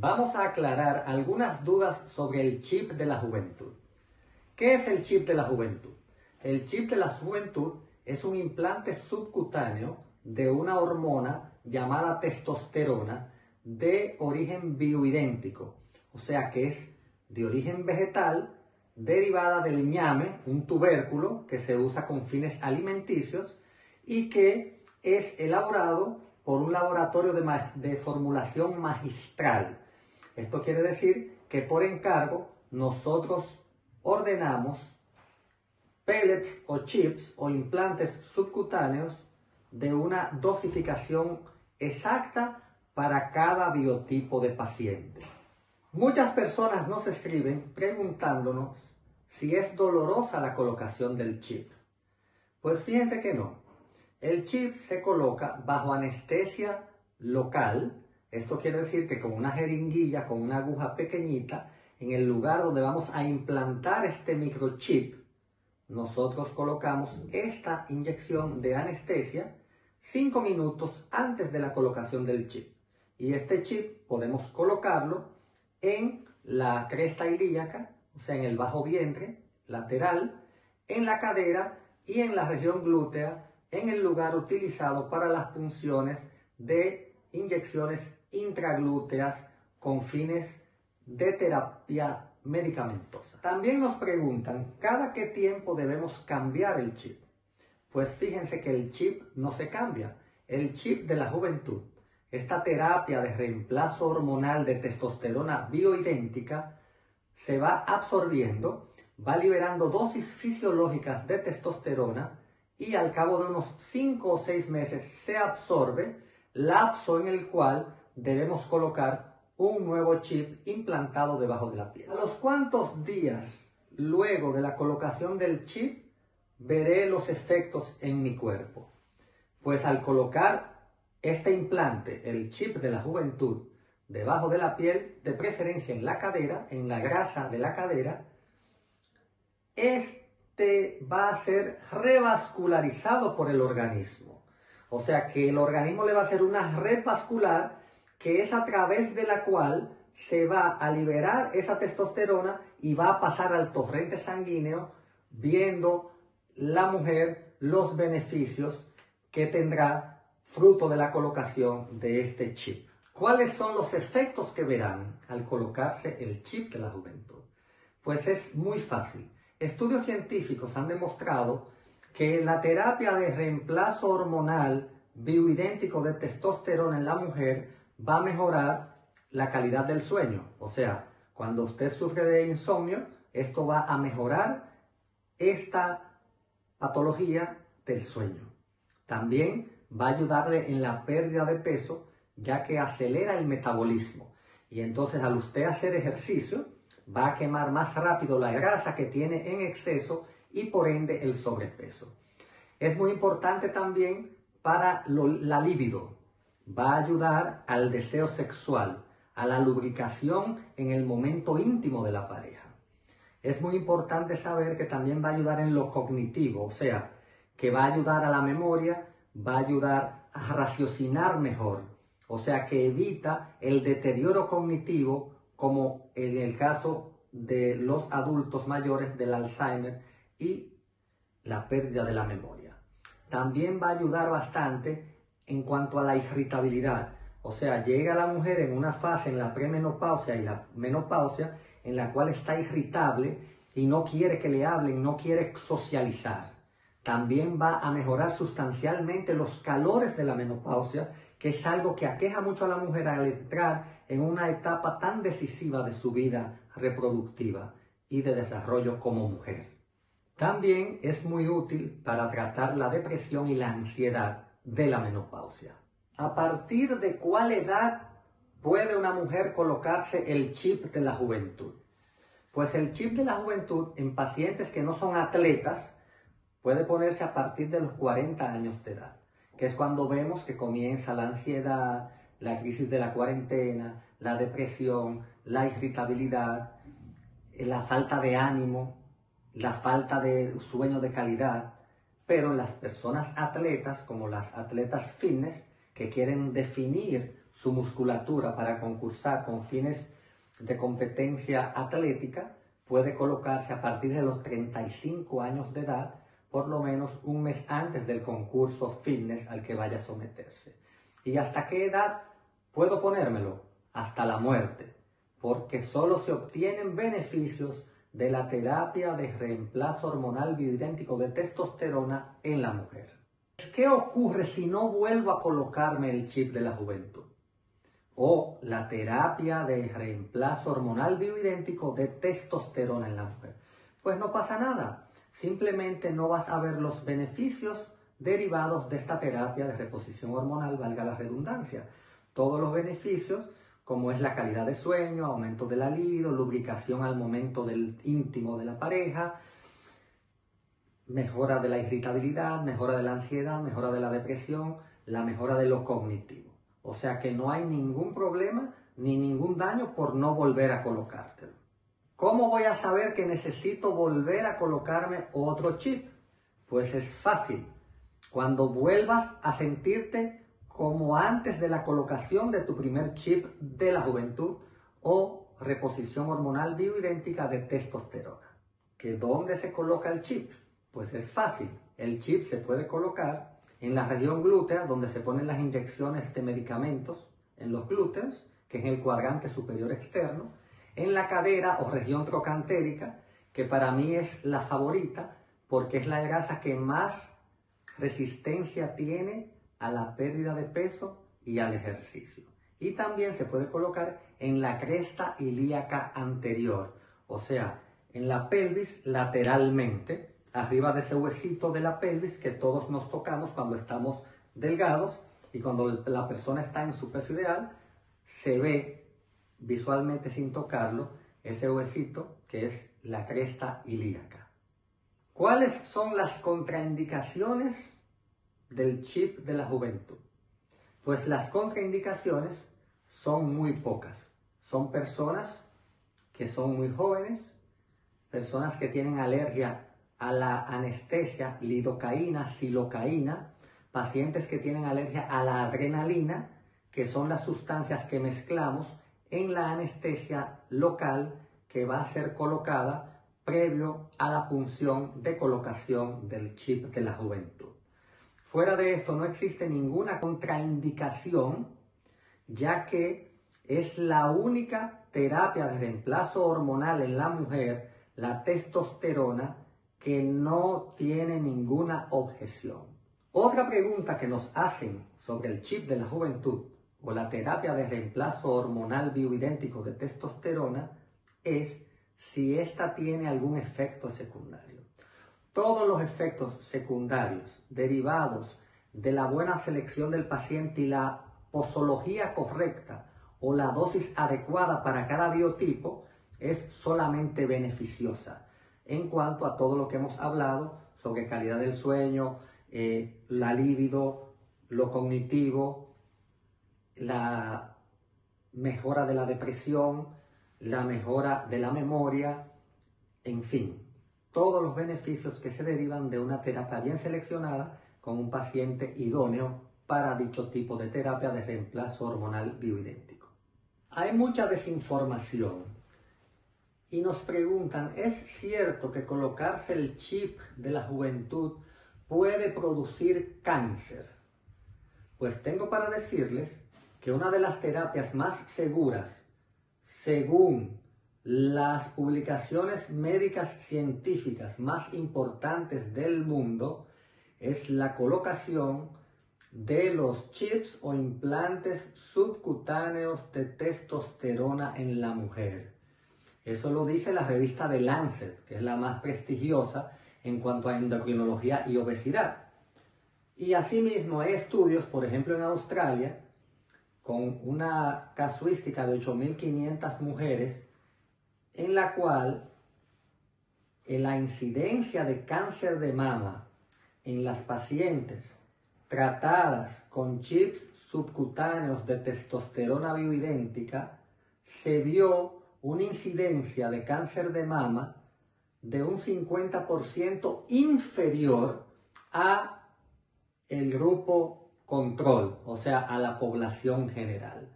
Vamos a aclarar algunas dudas sobre el chip de la juventud. ¿Qué es el chip de la juventud? El chip de la juventud es un implante subcutáneo de una hormona llamada testosterona de origen bioidéntico, o sea que es de origen vegetal, derivada del ñame, un tubérculo que se usa con fines alimenticios y que es elaborado por un laboratorio de formulación magistral. Esto quiere decir que por encargo nosotros ordenamos pellets o chips o implantes subcutáneos de una dosificación exacta para cada biotipo de paciente. Muchas personas nos escriben preguntándonos si es dolorosa la colocación del chip. Pues fíjense que no. El chip se coloca bajo anestesia local. Esto quiere decir que con una jeringuilla, con una aguja pequeñita, en el lugar donde vamos a implantar este microchip, nosotros colocamos esta inyección de anestesia 5 minutos antes de la colocación del chip. Y este chip podemos colocarlo en la cresta ilíaca, o sea, en el bajo vientre lateral, en la cadera y en la región glútea, en el lugar utilizado para las punciones de inyecciones intraglúteas con fines de terapia medicamentosa. También nos preguntan, ¿cada qué tiempo debemos cambiar el chip? Pues fíjense que el chip no se cambia. El chip de la juventud, esta terapia de reemplazo hormonal de testosterona bioidéntica, se va absorbiendo, va liberando dosis fisiológicas de testosterona y al cabo de unos 5 o 6 meses se absorbe, lapso en el cual debemos colocar un nuevo chip implantado debajo de la piel. A los cuantos días luego de la colocación del chip veré los efectos en mi cuerpo. Pues al colocar este implante, el chip de la juventud, debajo de la piel, de preferencia en la cadera, en la grasa de la cadera, este va a ser revascularizado por el organismo. O sea que el organismo le va a hacer una red vascular que es a través de la cual se va a liberar esa testosterona y va a pasar al torrente sanguíneo, viendo la mujer los beneficios que tendrá fruto de la colocación de este chip. ¿Cuáles son los efectos que verán al colocarse el chip de la juventud? Pues es muy fácil. Estudios científicos han demostrado que la terapia de reemplazo hormonal bioidéntico de testosterona en la mujer va a mejorar la calidad del sueño. O sea, cuando usted sufre de insomnio, esto va a mejorar esta patología del sueño. También va a ayudarle en la pérdida de peso, ya que acelera el metabolismo. Y entonces, al usted hacer ejercicio, va a quemar más rápido la grasa que tiene en exceso y por ende el sobrepeso. Es muy importante también para la libido. Va a ayudar al deseo sexual, a la lubricación en el momento íntimo de la pareja. Es muy importante saber que también va a ayudar en lo cognitivo, o sea, que va a ayudar a la memoria, va a ayudar a raciocinar mejor, o sea, que evita el deterioro cognitivo, como en el caso de los adultos mayores del Alzheimer y la pérdida de la memoria. También va a ayudar bastante en cuanto a la irritabilidad. O sea, llega la mujer en una fase en la premenopausia y la menopausia en la cual está irritable y no quiere que le hablen, no quiere socializar. También va a mejorar sustancialmente los calores de la menopausia, que es algo que aqueja mucho a la mujer al entrar en una etapa tan decisiva de su vida reproductiva y de desarrollo como mujer. También es muy útil para tratar la depresión y la ansiedad de la menopausia. ¿A partir de cuál edad puede una mujer colocarse el chip de la juventud? Pues el chip de la juventud en pacientes que no son atletas puede ponerse a partir de los 40 años de edad, que es cuando vemos que comienza la ansiedad, la crisis de la cuarentena, la depresión, la irritabilidad, la falta de ánimo, la falta de sueño de calidad. Pero en las personas atletas, como las atletas fitness, que quieren definir su musculatura para concursar con fines de competencia atlética, puede colocarse a partir de los 35 años de edad, por lo menos un mes antes del concurso fitness al que vaya a someterse. ¿Y hasta qué edad puedo ponérmelo? Hasta la muerte, porque solo se obtienen beneficios de la terapia de reemplazo hormonal bioidéntico de testosterona en la mujer. ¿Qué ocurre si no vuelvo a colocarme el chip de la juventud o la terapia de reemplazo hormonal bioidéntico de testosterona en la mujer? Pues no pasa nada, simplemente no vas a ver los beneficios derivados de esta terapia de reposición hormonal, valga la redundancia. Todos los beneficios, como es la calidad de sueño, aumento de la libido, lubricación al momento del íntimo de la pareja, mejora de la irritabilidad, mejora de la ansiedad, mejora de la depresión, la mejora de lo cognitivo. O sea que no hay ningún problema ni ningún daño por no volver a colocártelo. ¿Cómo voy a saber que necesito volver a colocarme otro chip? Pues es fácil. Cuando vuelvas a sentirte como antes de la colocación de tu primer chip de la juventud o reposición hormonal bioidéntica de testosterona. ¿Que dónde se coloca el chip? Pues es fácil. El chip se puede colocar en la región glútea, donde se ponen las inyecciones de medicamentos en los glúteos, que es el cuadrante superior externo, en la cadera o región trocantérica, que para mí es la favorita porque es la grasa que más resistencia tiene a la pérdida de peso y al ejercicio. Y también se puede colocar en la cresta ilíaca anterior, o sea, en la pelvis lateralmente, arriba de ese huesito de la pelvis que todos nos tocamos cuando estamos delgados, y cuando la persona está en su peso ideal, se ve visualmente sin tocarlo ese huesito que es la cresta ilíaca. ¿Cuáles son las contraindicaciones del chip de la juventud? Pues las contraindicaciones son muy pocas. Son personas que son muy jóvenes, personas que tienen alergia a la anestesia, lidocaína, silocaína, pacientes que tienen alergia a la adrenalina, que son las sustancias que mezclamos en la anestesia local que va a ser colocada previo a la punción de colocación del chip de la juventud. Fuera de esto no existe ninguna contraindicación, ya que es la única terapia de reemplazo hormonal en la mujer, la testosterona, que no tiene ninguna objeción. Otra pregunta que nos hacen sobre el chip de la juventud o la terapia de reemplazo hormonal bioidéntico de testosterona es si esta tiene algún efecto secundario. Todos los efectos secundarios derivados de la buena selección del paciente y la posología correcta o la dosis adecuada para cada biotipo es solamente beneficiosa en cuanto a todo lo que hemos hablado sobre calidad del sueño, la libido, lo cognitivo, la mejora de la depresión, la mejora de la memoria, en fin. Todos los beneficios que se derivan de una terapia bien seleccionada con un paciente idóneo para dicho tipo de terapia de reemplazo hormonal bioidéntico. Hay mucha desinformación y nos preguntan, ¿es cierto que colocarse el chip de la juventud puede producir cáncer? Pues tengo para decirles que una de las terapias más seguras, según las publicaciones médicas científicas más importantes del mundo, es la colocación de los chips o implantes subcutáneos de testosterona en la mujer. Eso lo dice la revista The Lancet, que es la más prestigiosa en cuanto a endocrinología y obesidad. Y asimismo hay estudios, por ejemplo en Australia, con una casuística de 8.500 mujeres, en la cual la incidencia de cáncer de mama en las pacientes tratadas con chips subcutáneos de testosterona bioidéntica se vio una incidencia de cáncer de mama de un 50% inferior a el grupo control, o sea, a la población general.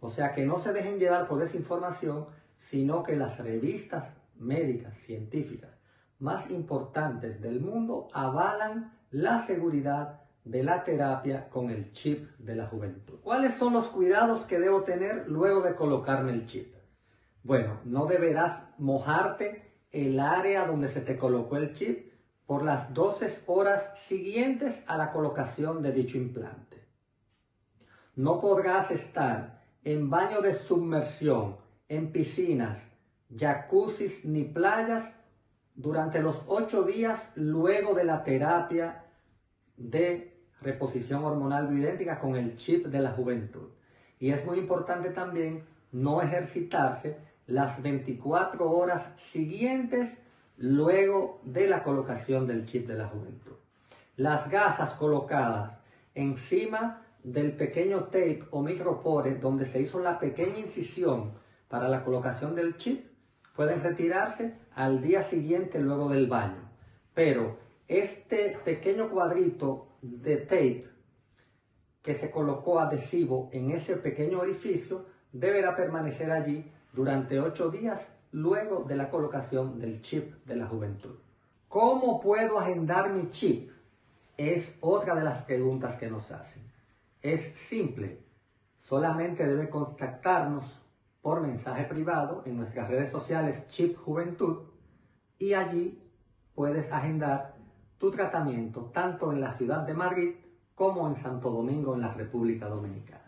O sea, que no se dejen llevar por desinformación, sino que las revistas médicas, científicas más importantes del mundo avalan la seguridad de la terapia con el chip de la juventud. ¿Cuáles son los cuidados que debo tener luego de colocarme el chip? Bueno, no deberás mojarte el área donde se te colocó el chip por las 12 horas siguientes a la colocación de dicho implante. No podrás estar en baño de submersión, en piscinas, jacuzzis ni playas durante los 8 días luego de la terapia de reposición hormonal bioidéntica con el chip de la juventud. Y es muy importante también no ejercitarse las 24 horas siguientes luego de la colocación del chip de la juventud. Las gasas colocadas encima del pequeño tape o micropore donde se hizo la pequeña incisión para la colocación del chip pueden retirarse al día siguiente luego del baño. Pero este pequeño cuadrito de tape que se colocó adhesivo en ese pequeño orificio deberá permanecer allí durante 8 días luego de la colocación del chip de la juventud. ¿Cómo puedo agendar mi chip? Es otra de las preguntas que nos hacen. Es simple, solamente debe contactarnos por mensaje privado en nuestras redes sociales Chip Juventud y allí puedes agendar tu tratamiento tanto en la ciudad de Madrid como en Santo Domingo en la República Dominicana.